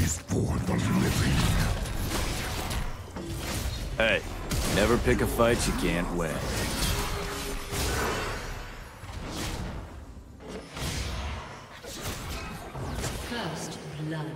is for the living. Hey, never pick a fight you can't win. First blood.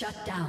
Shut down.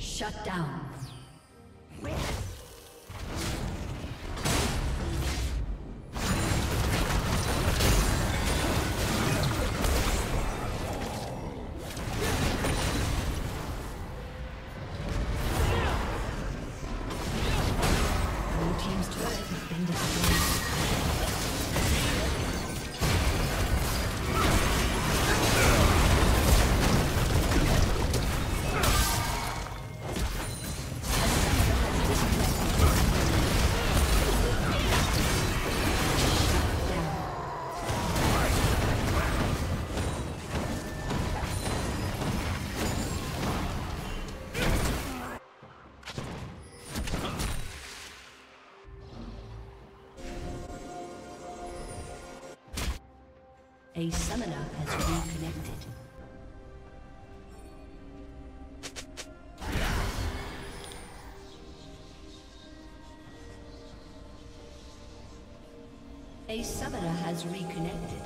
Shut down. A summoner has reconnected. A summoner has reconnected.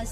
A